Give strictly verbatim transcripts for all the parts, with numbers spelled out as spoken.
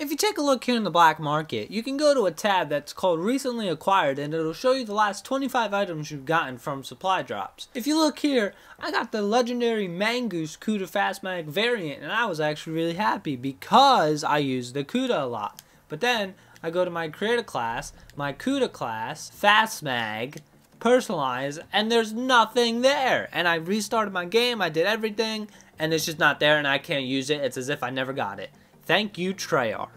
If you take a look here in the black market, you can go to a tab that's called recently acquired and it'll show you the last twenty-five items you've gotten from supply drops. If you look here, I got the legendary Mangoose CUDA Fast Mag variant and I was actually really happy because I used the CUDA a lot. But then I go to my creator class, my CUDA class, Fast Mag, personalize, and there's nothing there. And I restarted my game, I did everything, and it's just not there and I can't use it. It's as if I never got it. Thank you, Treyarch.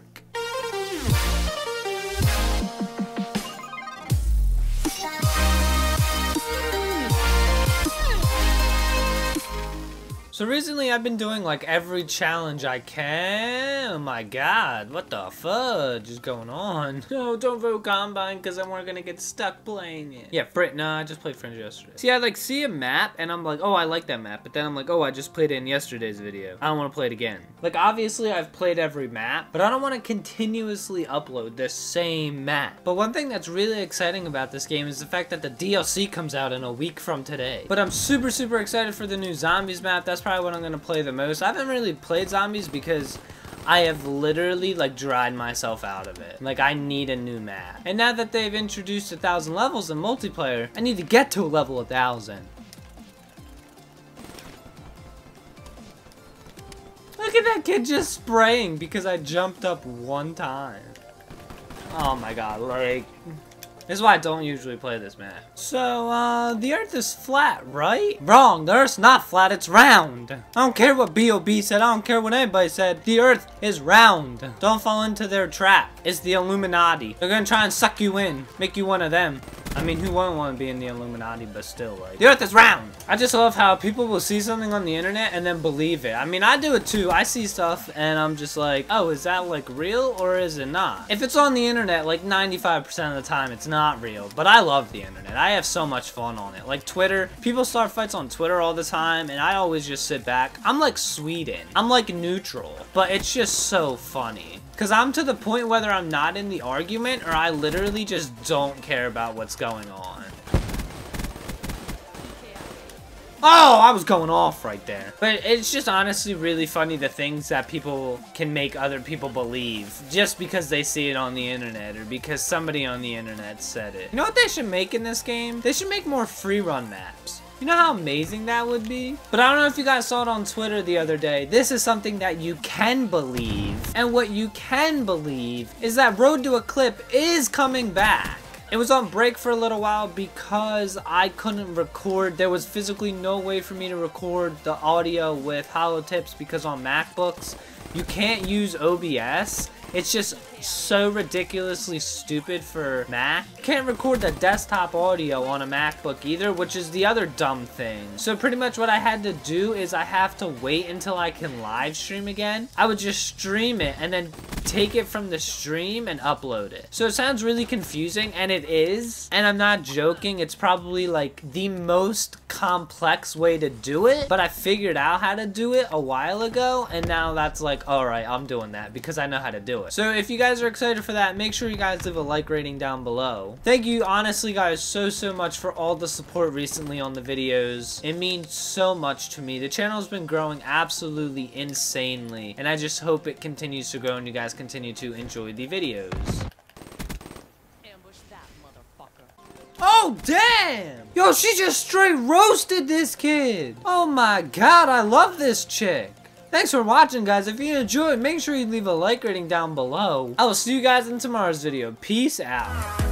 So recently I've been doing like every challenge I can. Oh my god, what the fudge is going on? No, don't vote Combine because then we're gonna get stuck playing it. Yeah, Brit, nah, I just played Fringe yesterday. See, I like see a map and I'm like, oh, I like that map. But then I'm like, oh, I just played it in yesterday's video. I don't wanna play it again. Like obviously I've played every map, but I don't wanna continuously upload the same map. But one thing that's really exciting about this game is the fact that the D L C comes out in a week from today. But I'm super, super excited for the new Zombies map. That's probably what I'm gonna play the most. I haven't really played Zombies because I have literally like dried myself out of it. Like I need a new map. And now that they've introduced a thousand levels in multiplayer, I need to get to a level a thousand. Look at that kid just spraying because I jumped up one time. Oh my god, like this is why I don't usually play this map. So, uh, the earth is flat, right? Wrong, the earth's not flat, it's round. I don't care what B O B said, I don't care what anybody said. The earth is round. Don't fall into their trap. It's the Illuminati. They're gonna try and suck you in, make you one of them. I mean, who wouldn't want to be in the Illuminati, but still, like, the earth is round! I just love how people will see something on the internet and then believe it. I mean, I do it too. I see stuff and I'm just like, oh, is that, like, real or is it not? If it's on the internet, like, ninety-five percent of the time, it's not real. But I love the internet. I have so much fun on it. Like, Twitter. People start fights on Twitter all the time and I always just sit back. I'm like Sweden. I'm like neutral. But it's just so funny. Because I'm to the point whether I'm not in the argument or I literally just don't care about what's going on. Oh, I was going off right there. But it's just honestly really funny the things that people can make other people believe just because they see it on the internet or because somebody on the internet said it. You know what they should make in this game? They should make more free run maps. You know how amazing that would be? But I don't know if you guys saw it on Twitter the other day. This is something that you can believe. And what you can believe is that Road to Eclipse is coming back. It was on break for a little while because I couldn't record. There was physically no way for me to record the audio with HollowTipzZ because on MacBooks, you can't use O B S. It's just so ridiculously stupid for Mac. Can't record the desktop audio on a MacBook either, which is the other dumb thing. So pretty much what I had to do is I have to wait until I can live stream again. I would just stream it and then take it from the stream and upload it. So it sounds really confusing, and it is. And I'm not joking, it's probably like the most complex way to do it, but I figured out how to do it a while ago, and now that's like, all right, I'm doing that because I know how to do it. So if you guys are excited for that, make sure you guys leave a like rating down below. Thank you honestly guys so so much for all the support recently on the videos. It means so much to me. The channel's been growing absolutely insanely and I just hope it continues to grow and you guys continue to enjoy the videos. Ambush that motherfucker. Oh damn! Yo, she just straight roasted this kid! Oh my god, I love this chick! Thanks for watching, guys. If you enjoyed, make sure you leave a like rating down below. I will see you guys in tomorrow's video. Peace out.